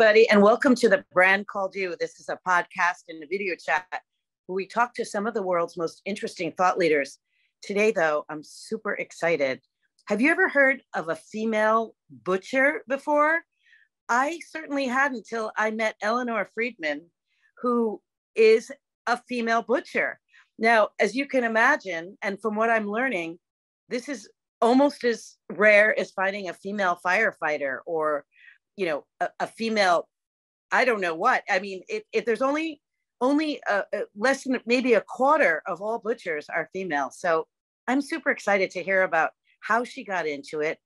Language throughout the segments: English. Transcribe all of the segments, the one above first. everybody, and welcome to The Brand Called You. This is a podcast and a video chat where we talk to some of the world's most interesting thought leaders. Today, though, I'm super excited. Have you ever heard of a female butcher before? I certainly hadn't until I met Eleanor Friedman, who is a female butcher. Now, as you can imagine, and from what I'm learning, this is almost as rare as finding a female firefighter or a female, I don't know what. I mean, there's only less than maybe a quarter of all butchers are female. So I'm super excited to hear about how she got into it,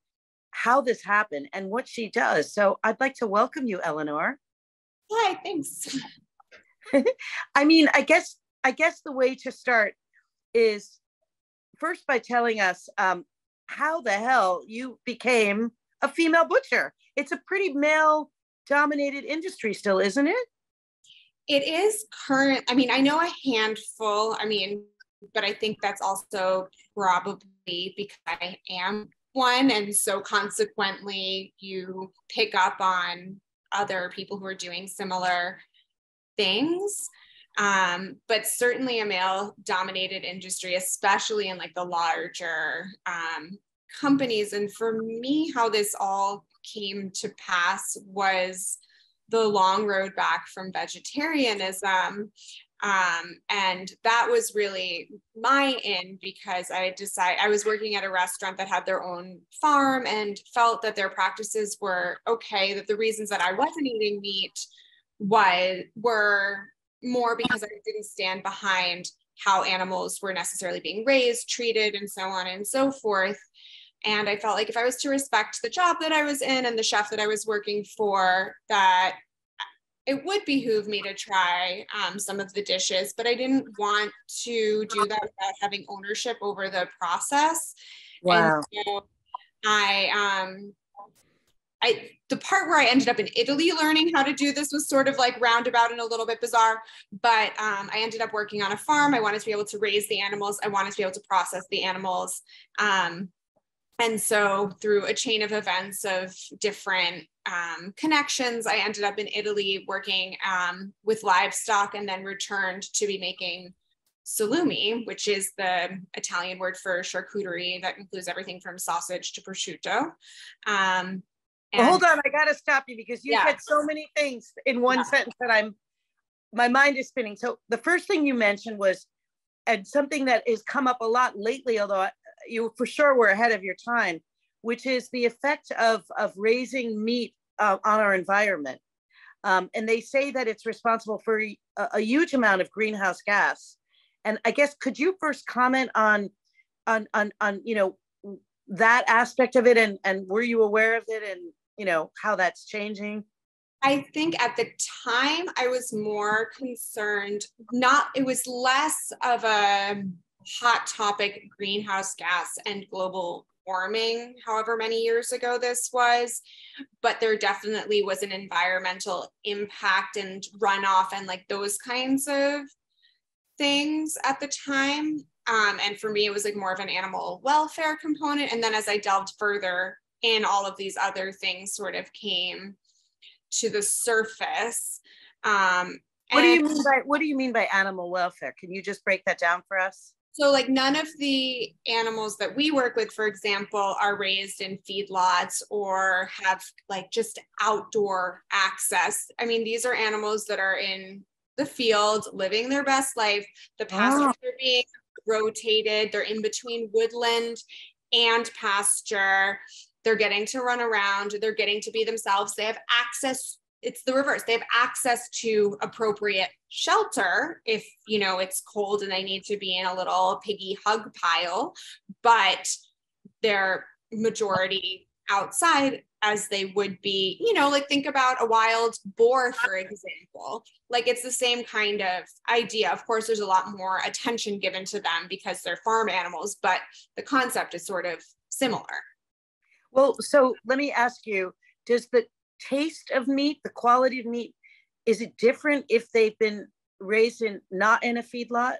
how this happened, and what she does. So I'd like to welcome you, Eleanor. Hi, thanks. I mean, I guess the way to start is first by telling us how the hell you became a female butcher. It's a pretty male-dominated industry still, isn't it? It is current. I mean, I know a handful. I mean, but I think that's also probably because I am one. And so consequently, you pick up on other people who are doing similar things. But certainly a male-dominated industry, especially in like the larger companies. And for me, how this all came to pass was the long road back from vegetarianism. And that was really my in, because I was working at a restaurant that had their own farm and felt that their practices were okay, that the reasons that I wasn't eating meat were more because I didn't stand behind how animals were necessarily being raised, treated, and so on and so forth. And I felt like if I was to respect the job that I was in and the chef that I was working for, that it would behoove me to try some of the dishes, but I didn't want to do that without having ownership over the process. Wow. And so the part where I ended up in Italy learning how to do this was sort of like roundabout and a little bit bizarre, but I ended up working on a farm. I wanted to be able to raise the animals. I wanted to be able to process the animals. And so through a chain of events of different connections, I ended up in Italy working with livestock, and then returned to be making salumi, which is the Italian word for charcuterie that includes everything from sausage to prosciutto. Well, hold on, I got to stop you because you said so many things in one sentence that my mind is spinning. So the first thing you mentioned was, and something that has come up a lot lately, although you for sure were ahead of your time, which is the effect of raising meat on our environment. And they say that it's responsible for a huge amount of greenhouse gas. And I guess, could you first comment on that aspect of it, and were you aware of it, and how that's changing? I think at the time I was more concerned, it was less of a hot topic, greenhouse gas and global warming, however many years ago this was, but there definitely was an environmental impact and runoff and like those kinds of things at the time. And for me, it was like more of an animal welfare component. And then as I delved further in, all of these other things sort of came to the surface. What do you mean by animal welfare? Can you just break that down for us? So like none of the animals that we work with, for example, are raised in feedlots or have like just outdoor access. I mean, these are animals that are in the field living their best life. The pastures are being rotated. They're in between woodland and pasture. They're getting to run around. They're getting to be themselves. They have access. It's the reverse. They have access to appropriate shelter if, it's cold and they need to be in a little piggy hug pile, but they're majority outside as they would be, like think about a wild boar, for example. Like it's the same kind of idea. Of course, there's a lot more attention given to them because they're farm animals, but the concept is sort of similar. Well, so let me ask you, does the taste of meat, the quality of meat, is it different if they've been raised in not in a feedlot?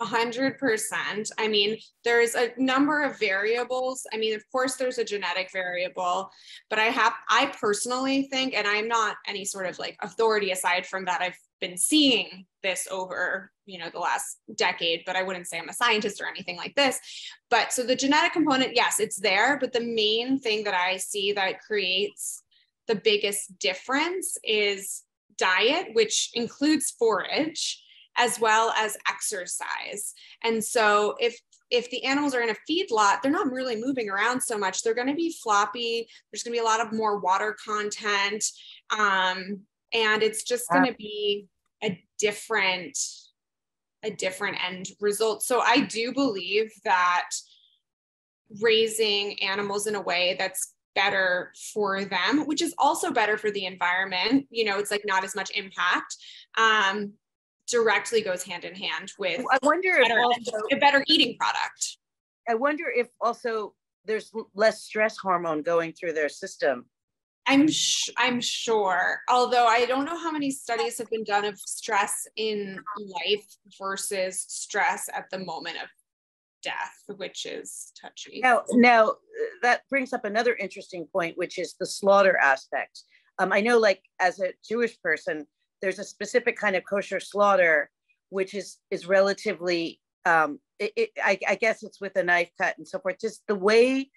100%. I mean, there's a number of variables. I mean, of course there's a genetic variable, but I personally think, and I'm not any sort of like authority aside from that, I've been seeing this over, you know, the last decade, but I wouldn't say I'm a scientist or anything like this. But so the genetic component, yes, it's there, but the main thing that I see that creates the biggest difference is diet, which includes forage, as well as exercise. And so if the animals are in a feedlot, they're not really moving around so much. They're going to be floppy. There's going to be a lot of more water content. And it's just going to be a different end result. So I do believe that raising animals in a way that's better for them, which is also better for the environment, you know, it's like not as much impact, directly goes hand in hand with a better eating product. I wonder if also there's less stress hormone going through their system. I'm sure, although I don't know how many studies have been done of stress in life versus stress at the moment of death, which is touchy. Now that brings up another interesting point, which is the slaughter aspect. I know, like, as a Jewish person, there's a specific kind of kosher slaughter, which is relatively, I guess it's with a knife cut and so forth. Just the way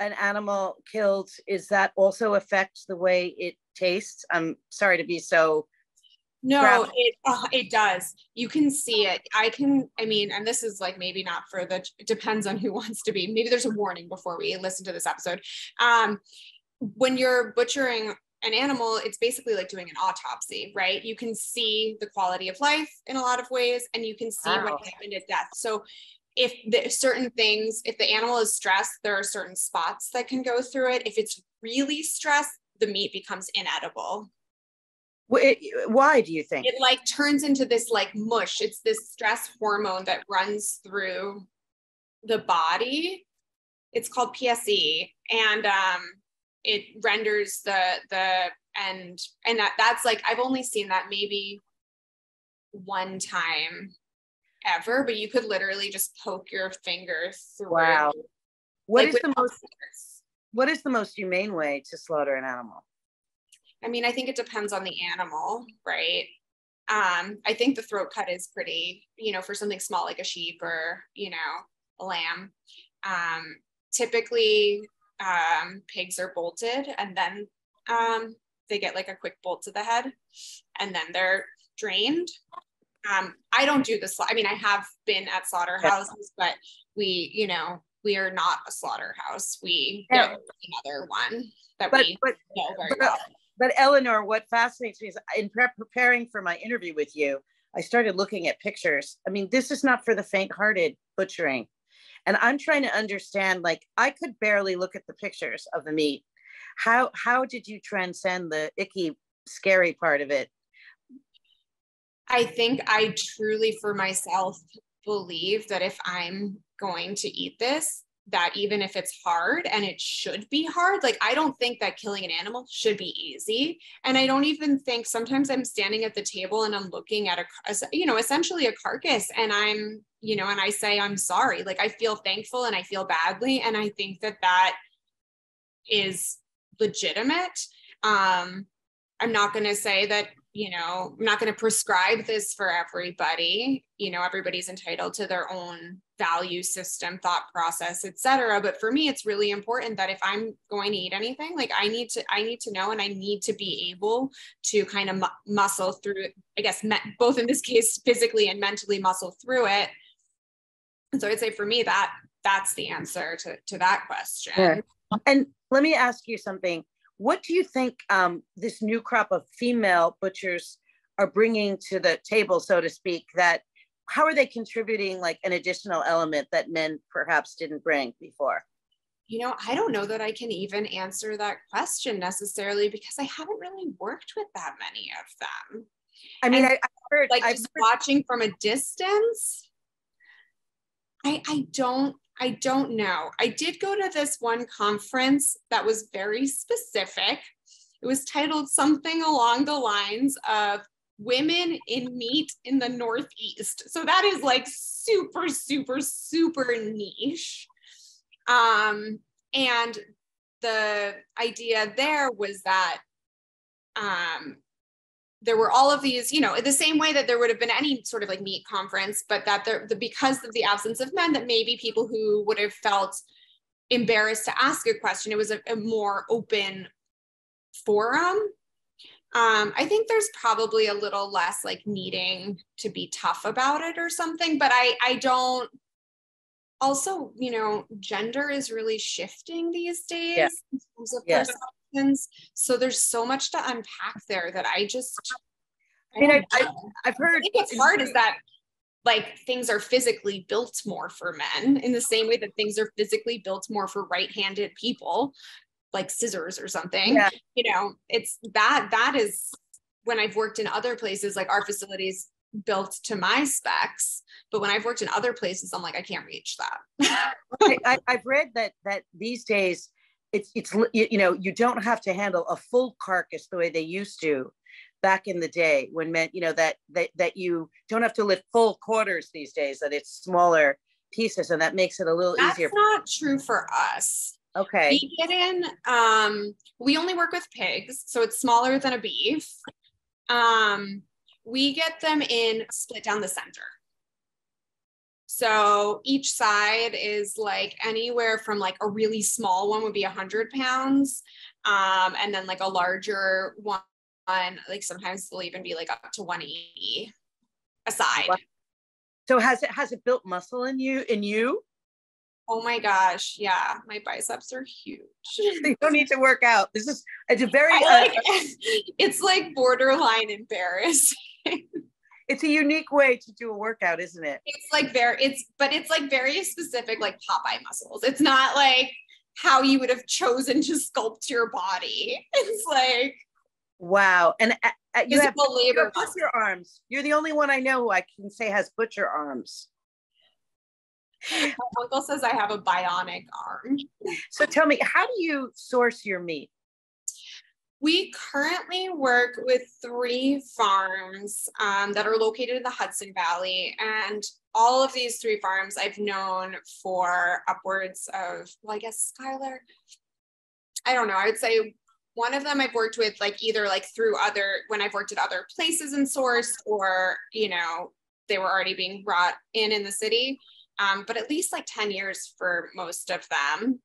an animal killed, is that also affect the way it tastes? I'm sorry to be so. No, it does. You can see it. And this is like, maybe not for the, it depends on who wants to be. Maybe there's a warning before we listen to this episode. When you're butchering an animal, it's basically like doing an autopsy, right? You can see the quality of life in a lot of ways, and you can see what happened at death. So if certain things, if the animal is stressed, there are certain spots that can go through it. If it's really stressed, the meat becomes inedible. Why do you think? It like turns into this like mush. It's this stress hormone that runs through the body. It's called PSE, and it renders that's like, I've only seen that maybe one time ever, but you could literally just poke your finger through. Wow. What is the most humane way to slaughter an animal? I mean, I think it depends on the animal, right? I think the throat cut is pretty, you know, for something small like a sheep or, you know, a lamb. Typically, pigs are bolted, and then they get like a quick bolt to the head, and then they're drained. I don't do this. I mean, I have been at slaughterhouses, but we are not a slaughterhouse. We have another one that we know very well. But Eleanor, what fascinates me is in preparing for my interview with you, I started looking at pictures. I mean, this is not for the faint-hearted, butchering. And I'm trying to understand, like, I could barely look at the pictures of the meat. How did you transcend the icky, scary part of it? I think I truly, for myself, believe that if I'm going to eat this, that even if it's hard, and it should be hard, like, I don't think that killing an animal should be easy. And I don't even think, sometimes I'm standing at the table and I'm looking at essentially a carcass, and I'm, you know, and I say, I'm sorry, like, I feel thankful and I feel badly. And I think that is legitimate. I'm not going to say that, you know, I'm not going to prescribe this for everybody. You know, everybody's entitled to their own value system, thought process, etc. But for me, it's really important that if I'm going to eat anything, like, I need to know, and I need to be able to kind of muscle through, I guess, both in this case, physically and mentally muscle through it. And so I'd say for me, that's the answer to that question. Sure. And let me ask you something. What do you think this new crop of female butchers are bringing to the table, so to speak, how are they contributing, like, an additional element that men perhaps didn't bring before? You know, I don't know that I can even answer that question necessarily, because I haven't really worked with that many of them. I mean, I've heard watching from a distance. I don't know. I did go to this one conference that was very specific. It was titled something along the lines of women in meat in the Northeast. So that is like super, super, super niche. And the idea there was that there were all of these, you know, the same way that there would have been any sort of like meat conference, but that because of the absence of men, that maybe people who would have felt embarrassed to ask a question, it was a more open forum. I think there's probably a little less like needing to be tough about it or something, but I don't, also, you know, gender is really shifting these days in terms of perceptions. So there's so much to unpack there that I just, I've heard. I think what's hard is that like things are physically built more for men in the same way that things are physically built more for right-handed people, like scissors or something. Yeah. You know, it's that is when I've worked in other places, like our facilities built to my specs, but when I've worked in other places, I'm like, I can't reach that. I've read that these days it's, you know, you don't have to handle a full carcass the way they used to back in the day when men, you know, that you don't have to lift full quarters these days, that it's smaller pieces, and that makes it a little easier. That's not true for us. Okay. We get in, we only work with pigs, so it's smaller than a beef. We get them in split down the center. So each side is like anywhere from like a really small one would be 100 pounds. And then like a larger one, like sometimes they'll even be like up to 180 a side. So has it built muscle in you? Oh my gosh. Yeah. My biceps are huge. You don't need to work out. It's a very, it's like borderline embarrassing. It's a unique way to do a workout, isn't it? It's like very specific, like Popeye muscles. It's not like how you would have chosen to sculpt your body. It's like, wow. And you have labor butcher arms. You're the only one I know who I can say has butcher arms. My uncle says I have a bionic arm. So tell me, how do you source your meat? We currently work with 3 farms that are located in the Hudson Valley. And all of these 3 farms I've known for upwards of, well, I guess, Skylar, I don't know. I would say one of them I've worked with like either like through other, when I've worked at other places and sourced, or, you know, they were already being brought in the city. But at least like 10 years for most of them.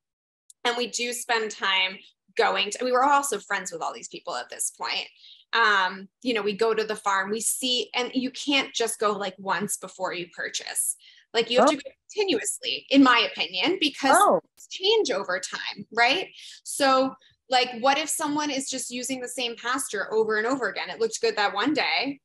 And we do spend time going to, we were also friends with all these people at this point. You know, we go to the farm, we see, and you can't just go like once before you purchase. Like you have to go continuously, in my opinion, because it's change over time, right? So like, what if someone is just using the same pasture over and over again? It looked good that one day.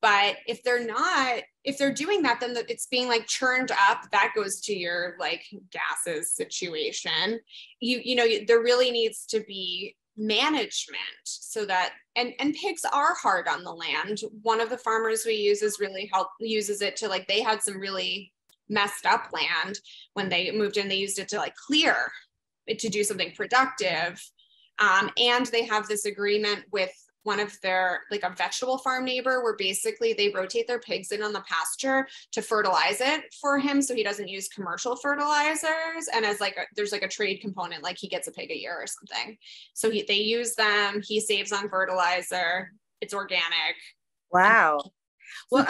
But if they're not, if they're doing that, then it's being like churned up. That goes to your like gases situation. You know, there really needs to be management so that, and pigs are hard on the land. One of the farmers we use is really uses it to like, they had some really messed up land when they moved in, they used it to like clear it to do something productive. And they have this agreement with one of their, like a vegetable farm neighbor, where basically they rotate their pigs in on the pasture to fertilize it for him. So he doesn't use commercial fertilizers. And as like, there's like a trade component, like he gets a pig a year or something. So they use them, he saves on fertilizer, it's organic. Wow. Well,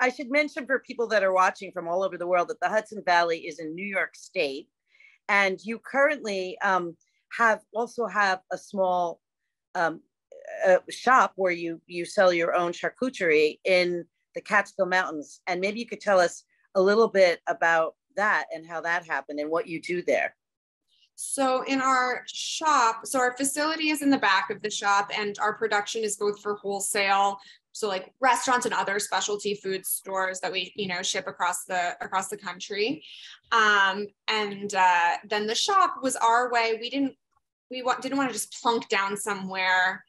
I should mention for people that are watching from all over the world that the Hudson Valley is in New York State. And you currently also have a small, a shop where you sell your own charcuterie in the Catskill Mountains. And maybe you could tell us a little bit about that and how that happened and what you do there. So in our shop, so our facility is in the back of the shop, and our production is both for wholesale, so like restaurants and other specialty food stores that we, you know, ship across the country. And then the shop was our way. We didn't want to just plunk down somewhere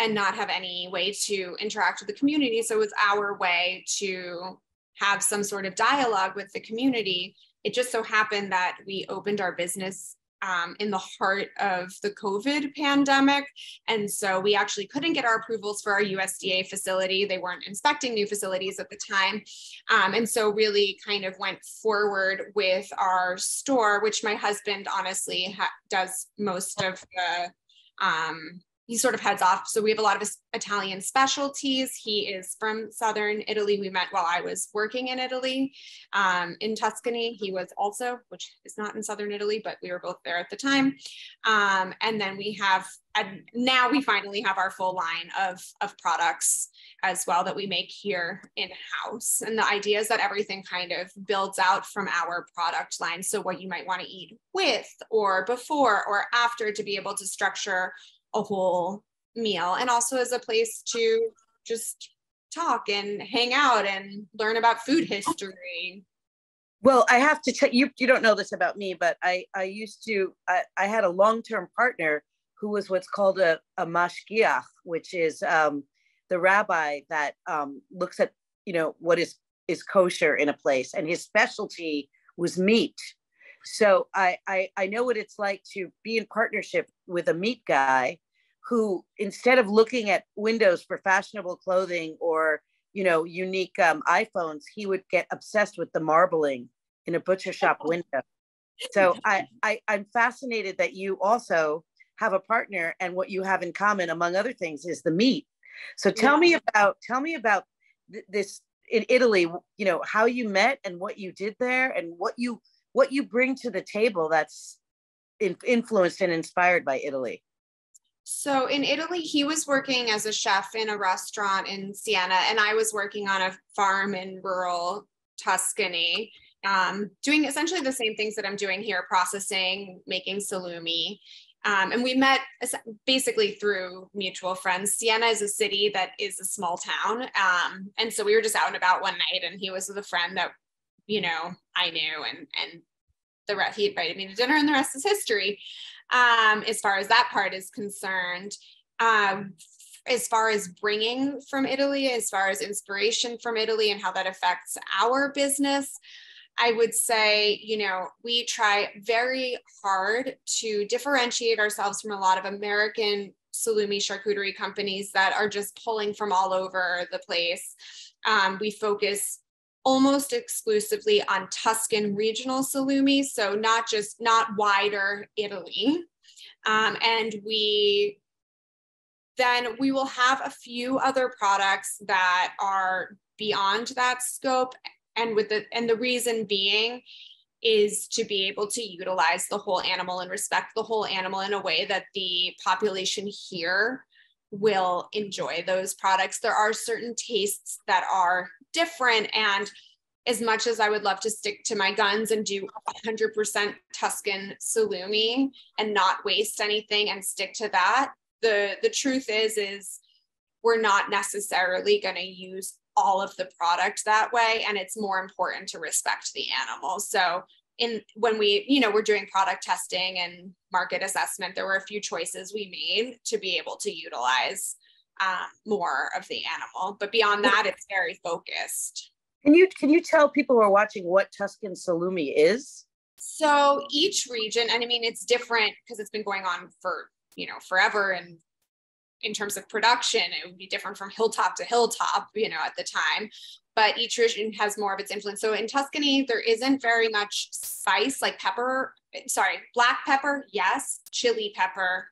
and not have any way to interact with the community. So it was our way to have some sort of dialogue with the community. It just so happened that we opened our business in the heart of the COVID pandemic. And so we actually couldn't get our approvals for our USDA facility. They weren't inspecting new facilities at the time. And so really kind of went forward with our store, which my husband honestly does most of the, he sort of heads off. So we have a lot of Italian specialties. He is from Southern Italy. We met while I was working in Italy, in Tuscany. He was also, which is not in Southern Italy, but we were both there at the time. And then we have, and now we finally have our full line of products as well that we make here in-house. And the idea is that everything kind of builds out from our product line. So what you might want to eat with or before or after to be able to structure a whole meal, and also as a place to just talk and hang out and learn about food history. Well, I have to tell you, you don't know this about me, but I had a long-term partner who was what's called a mashgiach, which is the rabbi that looks at, you know, what is kosher in a place, and his specialty was meat. So I know what it's like to be in partnership with a meat guy who, instead of looking at windows for fashionable clothing or, you know, unique iPhones, he would get obsessed with the marbling in a butcher shop window. So I'm fascinated that you also have a partner, and what you have in common, among other things, is the meat. So tell me about this in Italy, you know, how you met and what you did there and what you bring to the table that's influenced and inspired by Italy. So in Italy, he was working as a chef in a restaurant in Siena, and I was working on a farm in rural Tuscany, doing essentially the same things that I'm doing here, processing, making salumi. And we met basically through mutual friends. Siena is a city that is a small town. And so we were just out and about one night, and he was with a friend that, you know, I knew, and he invited me to dinner, and the rest is history. As far as that part is concerned, as far as bringing from Italy, as far as inspiration from Italy and how that affects our business, I would say, you know, we try very hard to differentiate ourselves from a lot of American salumi charcuterie companies that are just pulling from all over the place. We focus almost exclusively on Tuscan regional salumi, so not wider Italy. And we will have a few other products that are beyond that scope. And the reason being is to be able to utilize the whole animal and respect the whole animal in a way that the population here will enjoy those products. There are certain tastes that are different, and as much as I would love to stick to my guns and do 100% Tuscan salumi and not waste anything and stick to that, the truth is we're not necessarily going to use all of the product that way, and it's more important to respect the animal. So when we, you know, we're doing product testing and market assessment, there were a few choices we made to be able to utilize more of the animal, but beyond that, it's very focused. Can you tell people who are watching what Tuscan salumi is? So each region, and I mean, it's different because it's been going on for, you know, forever, and in terms of production, it would be different from hilltop to hilltop, you know, at the time, but each region has more of its influence. So in Tuscany, there isn't very much spice, like pepper, sorry, black pepper, yes, chili pepper,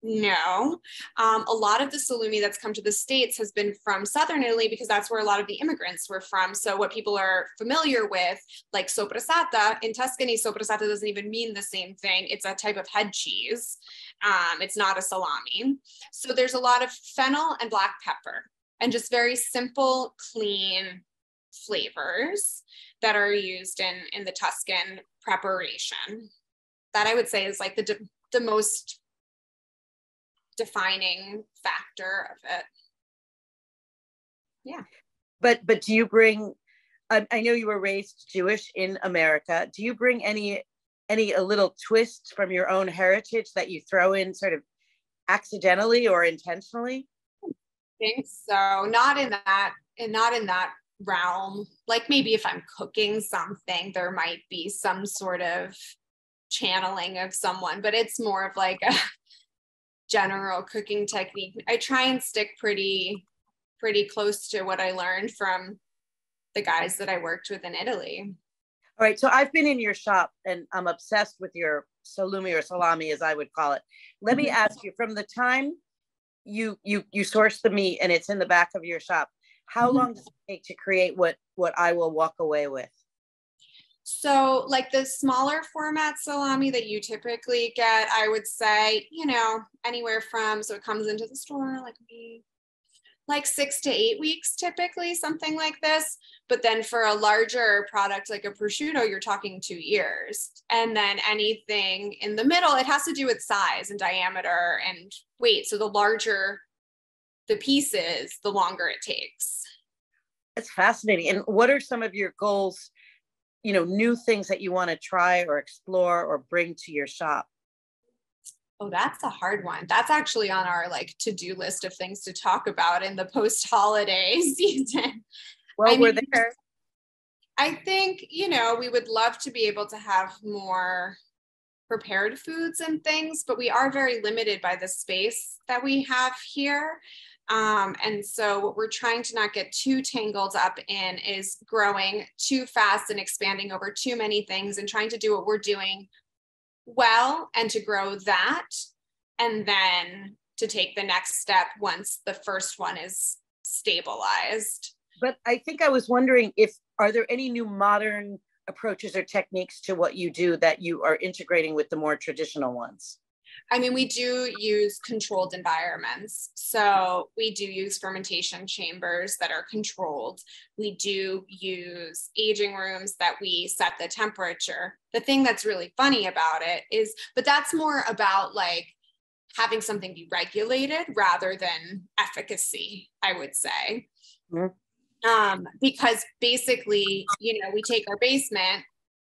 no. A lot of the salumi that's come to the States has been from Southern Italy, because that's where a lot of the immigrants were from. So what people are familiar with, like sopressata, in Tuscany, sopressata doesn't even mean the same thing. It's a type of head cheese. It's not a salami. So there's a lot of fennel and black pepper, and just very simple, clean flavors that are used in the Tuscan preparation. That I would say is like the most defining factor of it. Yeah. But do you bring, I know you were raised Jewish in America. Do you bring any a little twist from your own heritage that you throw in sort of accidentally or intentionally? I think so. Not in that realm. Like maybe if I'm cooking something, there might be some sort of channeling of someone, but it's more of like a general cooking technique. I try and stick pretty close to what I learned from the guys that I worked with in Italy. All right, so I've been in your shop and I'm obsessed with your salumi, or salami as I would call it. Let me ask you, from the time you source the meat and it's in the back of your shop, how long does it take to create what I will walk away with? So like the smaller format salami that you typically get, I would say, you know, anywhere from, so it comes into the store like me, like 6 to 8 weeks, typically, something like this. But then for a larger product, like a prosciutto, you're talking 2 years. And then anything in the middle, it has to do with size and diameter and weight. So the larger the piece is, the longer it takes. That's fascinating. And what are some of your goals, you know, new things that you want to try or explore or bring to your shop? Oh, that's a hard one. That's actually on our like to-do list of things to talk about in the post-holiday season. Well, we're there. I think, you know, we would love to be able to have more prepared foods and things, but we are very limited by the space that we have here. And so what we're trying to not get too tangled up in is growing too fast and expanding over too many things and trying to do what we're doing well and to grow that, and then to take the next step once the first one is stabilized. But I think I was wondering if, are there any new modern approaches or techniques to what you do that you are integrating with the more traditional ones? I mean, we do use controlled environments. So we do use fermentation chambers that are controlled. We do use aging rooms that we set the temperature. The thing that's really funny about it is, but that's more about like having something be regulated rather than efficacy, I would say. Mm-hmm. Because basically, you know, we take our basement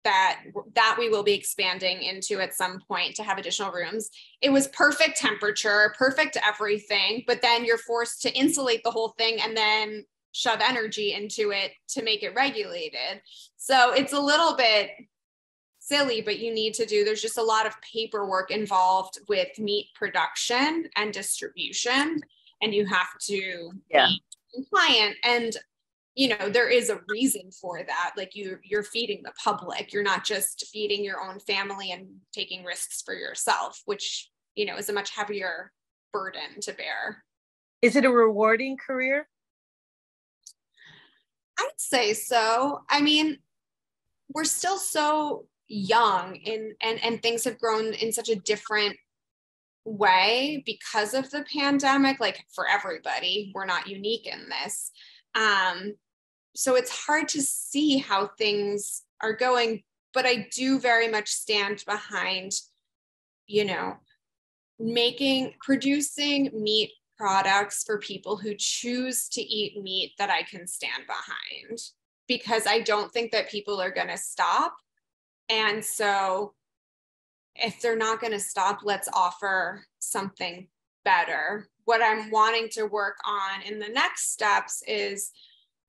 that we will be expanding into at some point to have additional rooms. It was perfect temperature, perfect everything, but then you're forced to insulate the whole thing and then shove energy into it to make it regulated. So it's a little bit silly, but you need to do, there's just a lot of paperwork involved with meat production and distribution, and you have to be compliant. And you know, there is a reason for that. Like you're feeding the public. You're not just feeding your own family and taking risks for yourself, which, you know, is a much heavier burden to bear. Is it a rewarding career? I'd say so. I mean, we're still so young and things have grown in such a different way because of the pandemic, like for everybody. We're not unique in this. So it's hard to see how things are going, but I do very much stand behind, you know, producing meat products for people who choose to eat meat that I can stand behind, because I don't think that people are going to stop. And so if they're not going to stop, let's offer something better. What I'm wanting to work on in the next steps is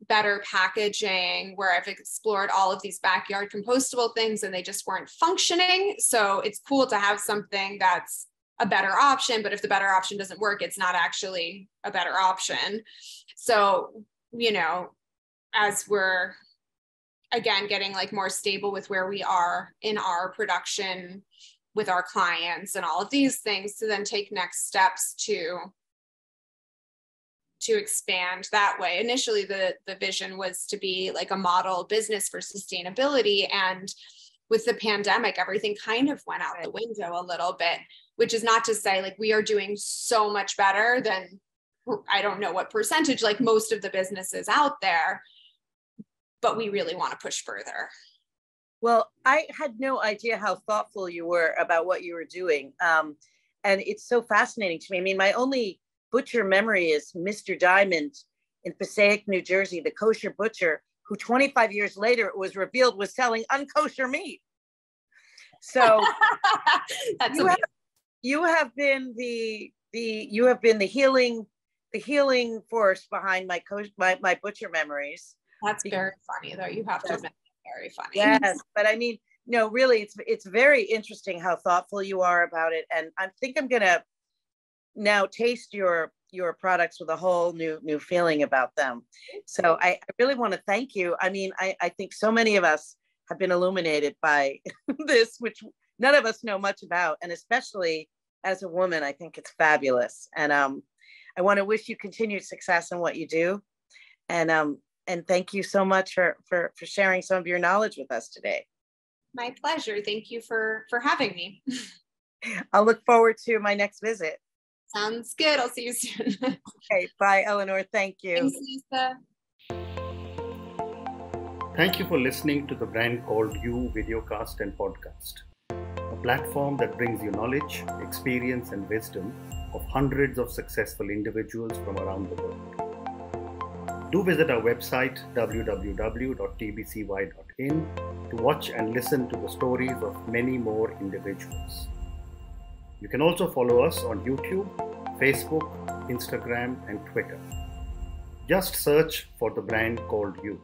better packaging, where I've explored all of these backyard compostable things and they just weren't functioning. So it's cool to have something that's a better option, but if the better option doesn't work, it's not actually a better option. So, you know, as we're again getting like more stable with where we are in our production with our clients and all of these things, to then take next steps to expand that way. Initially, the vision was to be like a model business for sustainability. And with the pandemic, everything kind of went out the window a little bit, which is not to say like we are doing so much better than, I don't know what percentage, like most of the businesses out there, but we really want to push further. Well, I had no idea how thoughtful you were about what you were doing. And it's so fascinating to me. I mean, my only butcher memory is Mr. Diamond in Passaic, New Jersey, the kosher butcher who 25 years later it was revealed was selling unkosher meat. So you have been the healing force behind my butcher memories. That's very funny though. You have to admit, very funny. Yes, but I mean, no, really, it's very interesting how thoughtful you are about it. And I think I'm going to now taste your products with a whole new feeling about them. So I really want to thank you. I mean, I think so many of us have been illuminated by this, which none of us know much about. And especially as a woman, I think it's fabulous. And I want to wish you continued success in what you do. And thank you so much for sharing some of your knowledge with us today. My pleasure. Thank you for having me. I'll look forward to my next visit. Sounds good. I'll see you soon. Okay. Bye, Eleanor. Thank you. Thanks, Lisa. Thank you for listening to The Brand Called You videocast and podcast, a platform that brings you knowledge, experience, and wisdom of hundreds of successful individuals from around the world. Do visit our website, www.tbcy.in, to watch and listen to the stories of many more individuals. You can also follow us on YouTube, Facebook, Instagram, and Twitter. Just search for The Brand Called You.